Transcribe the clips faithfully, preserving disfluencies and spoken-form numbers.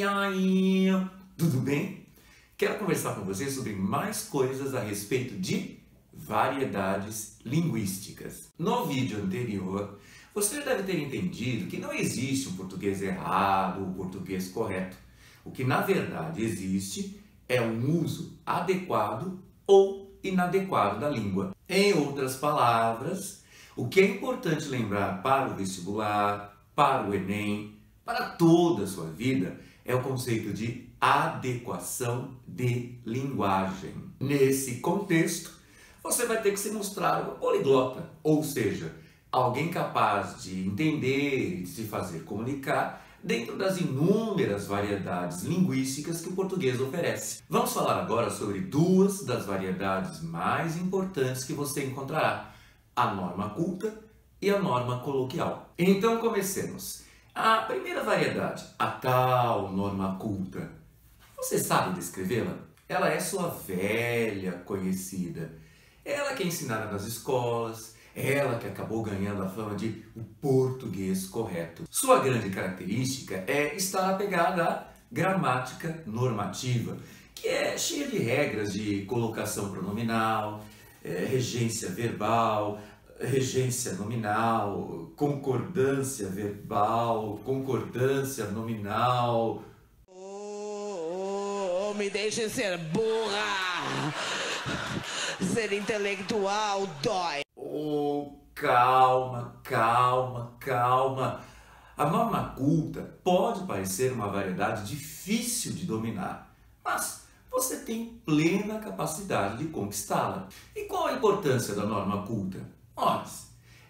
E aí, tudo bem? Quero conversar com vocês sobre mais coisas a respeito de variedades linguísticas. No vídeo anterior, você já deve ter entendido que não existe um português errado ou um português correto. O que na verdade existe é um uso adequado ou inadequado da língua. Em outras palavras, o que é importante lembrar para o vestibular, para o ENEM, para toda a sua vida, é o conceito de adequação de linguagem. Nesse contexto, você vai ter que se mostrar uma poliglota, ou seja, alguém capaz de entender e de se fazer comunicar dentro das inúmeras variedades linguísticas que o português oferece. Vamos falar agora sobre duas das variedades mais importantes que você encontrará, a norma culta e a norma coloquial. Então comecemos. A primeira variedade, a tal norma culta, você sabe descrevê-la? Ela é sua velha conhecida. Ela que é ensinada nas escolas, ela que acabou ganhando a fama de o português correto. Sua grande característica é estar apegada à gramática normativa, que é cheia de regras de colocação pronominal, regência verbal, regência nominal, concordância verbal, concordância nominal. Oh, oh, oh, me deixem ser burra! Ser intelectual dói! Oh, calma, calma, calma! A norma culta pode parecer uma variedade difícil de dominar, mas você tem plena capacidade de conquistá-la. E qual a importância da norma culta?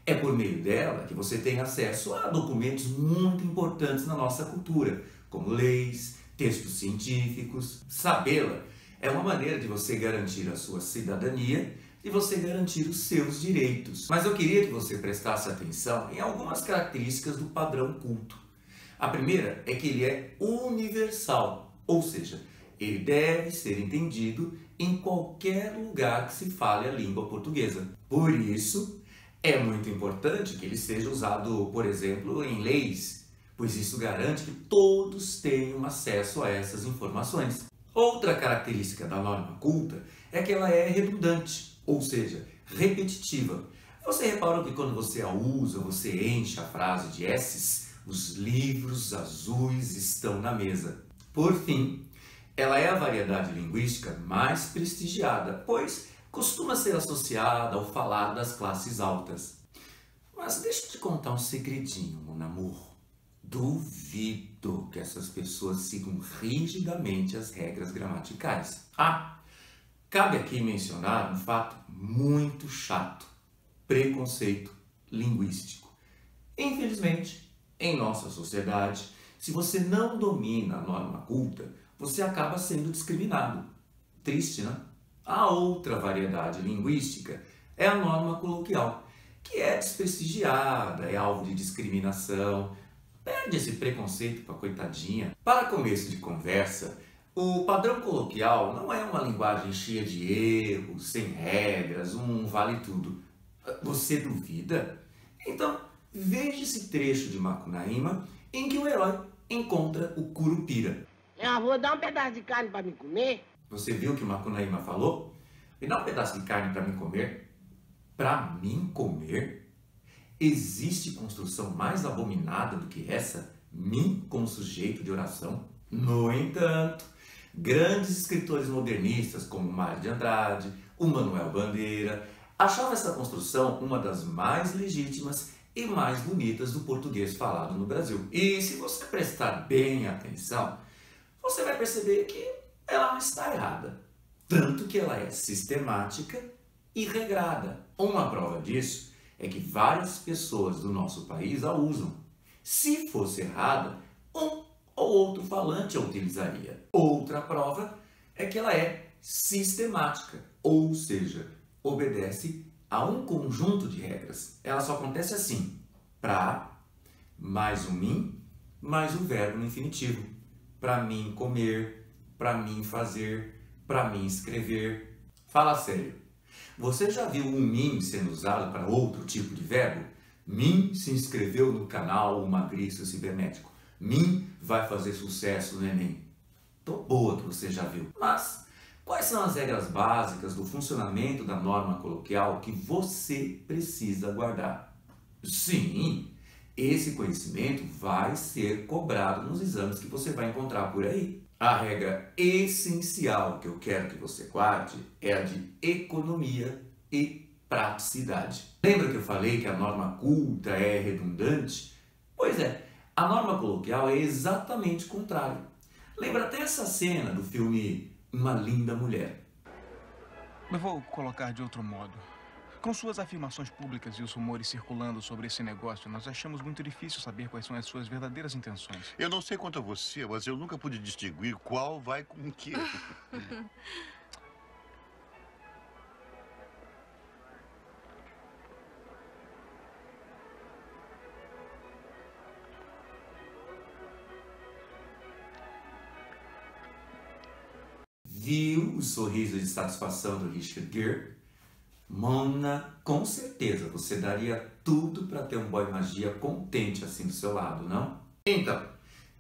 É por meio dela que você tem acesso a documentos muito importantes na nossa cultura, como leis, textos científicos. Sabê-la é uma maneira de você garantir a sua cidadania e você garantir os seus direitos. Mas eu queria que você prestasse atenção em algumas características do padrão culto. A primeira é que ele é universal, ou seja, ele deve ser entendido em qualquer lugar que se fale a língua portuguesa. Por isso, é muito importante que ele seja usado, por exemplo, em leis, pois isso garante que todos tenham acesso a essas informações. Outra característica da norma culta é que ela é redundante, ou seja, repetitiva. Você reparou que quando você a usa, você enche a frase de esses? Os livros azuis estão na mesa. Por fim, ela é a variedade linguística mais prestigiada, pois costuma ser associada ao falar das classes altas. Mas deixa eu te contar um segredinho, mon amour. Duvido que essas pessoas sigam rigidamente as regras gramaticais. Ah, cabe aqui mencionar um fato muito chato: preconceito linguístico. Infelizmente, em nossa sociedade, se você não domina a norma culta, você acaba sendo discriminado. Triste, né? A outra variedade linguística é a norma coloquial, que é desprestigiada, é alvo de discriminação, perde esse preconceito com a coitadinha. Para começo de conversa, o padrão coloquial não é uma linguagem cheia de erros, sem regras, um vale tudo. Você duvida? Então, veja esse trecho de Macunaíma em que o herói encontra o curupira. Minha avó, dá um pedaço de carne para me comer. Você viu o que Macunaíma falou? Me dá um pedaço de carne para mim comer. Para mim comer? Existe construção mais abominada do que essa? Mim como sujeito de oração? No entanto, grandes escritores modernistas como Mário de Andrade, o Manuel Bandeira, achavam essa construção uma das mais legítimas e mais bonitas do português falado no Brasil. E se você prestar bem atenção, você vai perceber que ela não está errada, tanto que ela é sistemática e regrada. Uma prova disso é que várias pessoas do nosso país a usam. Se fosse errada, um ou outro falante a utilizaria. Outra prova é que ela é sistemática, ou seja, obedece a um conjunto de regras. Ela só acontece assim: pra, mais o mim, mais o verbo no infinitivo. Pra mim comer, para mim fazer, para mim escrever. Fala sério, você já viu um mim sendo usado para outro tipo de verbo? Mim se inscreveu no canal O Magriço Cibernético. mim vai fazer sucesso no Enem. Tão boa que você já viu. Mas quais são as regras básicas do funcionamento da norma coloquial que você precisa guardar? Sim, esse conhecimento vai ser cobrado nos exames que você vai encontrar por aí. A regra essencial que eu quero que você guarde é a de economia e praticidade. Lembra que eu falei que a norma culta é redundante? Pois é, a norma coloquial é exatamente o contrário. Lembra até essa cena do filme Uma Linda Mulher. Mas vou colocar de outro modo. Com suas afirmações públicas e os rumores circulando sobre esse negócio, nós achamos muito difícil saber quais são as suas verdadeiras intenções. Eu não sei quanto a você, mas eu nunca pude distinguir qual vai com o quê. Viu o sorriso de satisfação do Richard Gere? Mona, com certeza você daria tudo para ter um boy magia contente assim do seu lado, não? Então,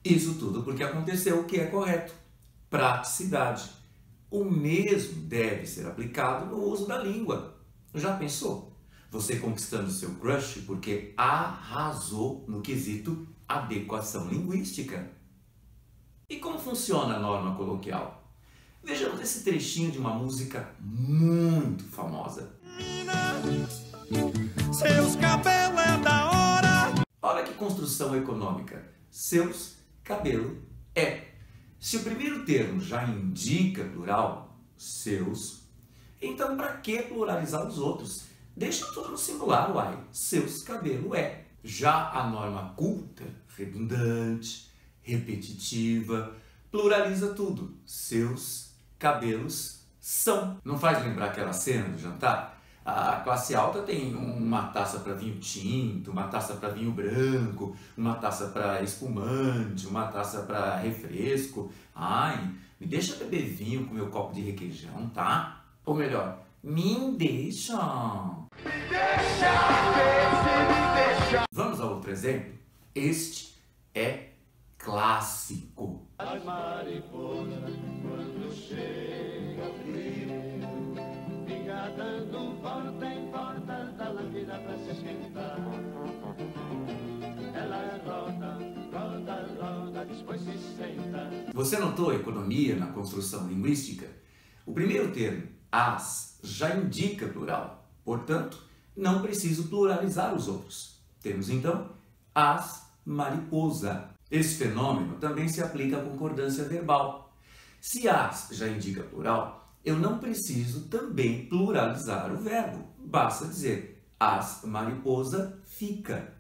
isso tudo porque aconteceu o que é correto. Praticidade. O mesmo deve ser aplicado no uso da língua. Já pensou? Você conquistando seu crush porque arrasou no quesito adequação linguística. E como funciona a norma coloquial? Vejamos esse trechinho de uma música muito famosa. Seus cabelos é da hora. Olha que construção econômica. Seus cabelo é. Se o primeiro termo já indica plural, seus, então para que pluralizar os outros? Deixa tudo no singular, uai. Seus cabelo é. Já a norma culta, redundante, repetitiva, pluraliza tudo. Seus cabelos são. Não faz lembrar aquela cena do jantar? A classe alta tem uma taça para vinho tinto, uma taça para vinho branco, uma taça para espumante, uma taça para refresco. Ai, me deixa beber vinho com meu copo de requeijão, tá? Ou melhor, me deixam. Me deixa, me deixa. Vamos a outro exemplo? Este é clássico. As mariposas, quando chega frio, dando porta em porta da lâmpada pra se esquentar. Ela roda, roda, roda, depois se senta. Você notou a economia na construção linguística? O primeiro termo, as, já indica plural. Portanto, não preciso pluralizar os outros. Temos então, as mariposa. Esse fenômeno também se aplica à concordância verbal. Se as já indica plural, eu não preciso também pluralizar o verbo. Basta dizer, as mariposa fica.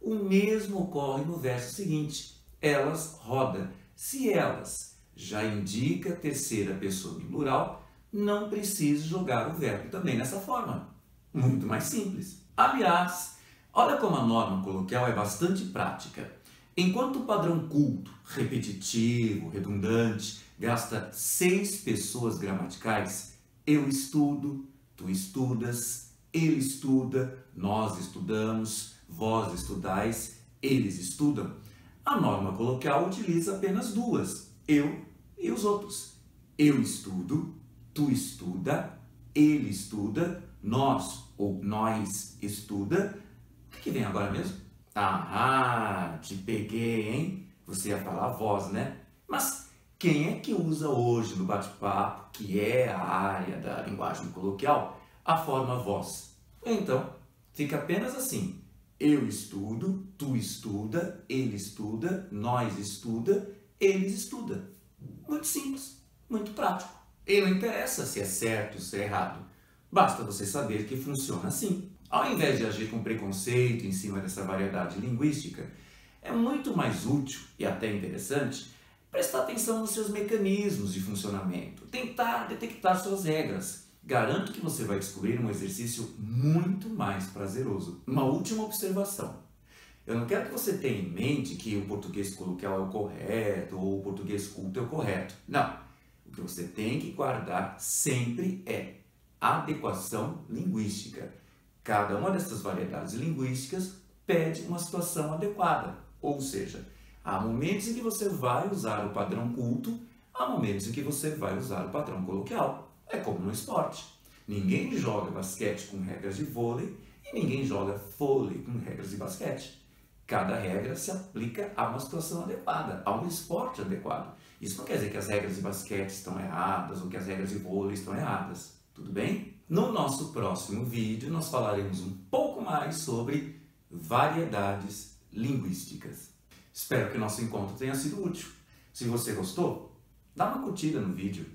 O mesmo ocorre no verso seguinte, elas roda. Se elas já indica terceira pessoa do plural, não preciso jogar o verbo também nessa forma. Muito mais simples. Aliás, olha como a norma coloquial é bastante prática. Enquanto o padrão culto, repetitivo, redundante, gasta seis pessoas gramaticais, eu estudo, tu estudas, ele estuda, nós estudamos, vós estudais, eles estudam, a norma coloquial utiliza apenas duas, eu e os outros. Eu estudo, tu estuda, ele estuda, nós ou nós estuda. O que vem agora mesmo? Ah, te peguei, hein? Você ia falar vós, né? Mas quem é que usa hoje no bate-papo, que é a área da linguagem coloquial, a forma vós? Então, fica apenas assim. Eu estudo, tu estuda, ele estuda, nós estuda, eles estuda. Muito simples, muito prático. E não interessa se é certo ou se é errado. Basta você saber que funciona assim. Ao invés de agir com preconceito em cima dessa variedade linguística, é muito mais útil e até interessante prestar atenção nos seus mecanismos de funcionamento, tentar detectar suas regras. Garanto que você vai descobrir um exercício muito mais prazeroso. Uma última observação. Eu não quero que você tenha em mente que o português coloquial é o correto ou o português culto é o correto. Não. O que você tem que guardar sempre é adequação linguística. Cada uma dessas variedades linguísticas pede uma situação adequada, ou seja, Há momentos em que você vai usar o padrão culto, há momentos em que você vai usar o padrão coloquial. É como no esporte. Ninguém joga basquete com regras de vôlei e ninguém joga vôlei com regras de basquete. Cada regra se aplica a uma situação adequada, a um esporte adequado. Isso não quer dizer que as regras de basquete estão erradas ou que as regras de vôlei estão erradas. Tudo bem? No nosso próximo vídeo, nós falaremos um pouco mais sobre variedades linguísticas. Espero que o nosso encontro tenha sido útil. Se você gostou, dá uma curtida no vídeo,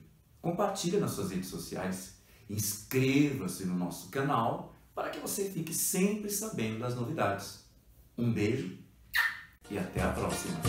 compartilha nas suas redes sociais, inscreva-se no nosso canal para que você fique sempre sabendo das novidades. Um beijo e até a próxima.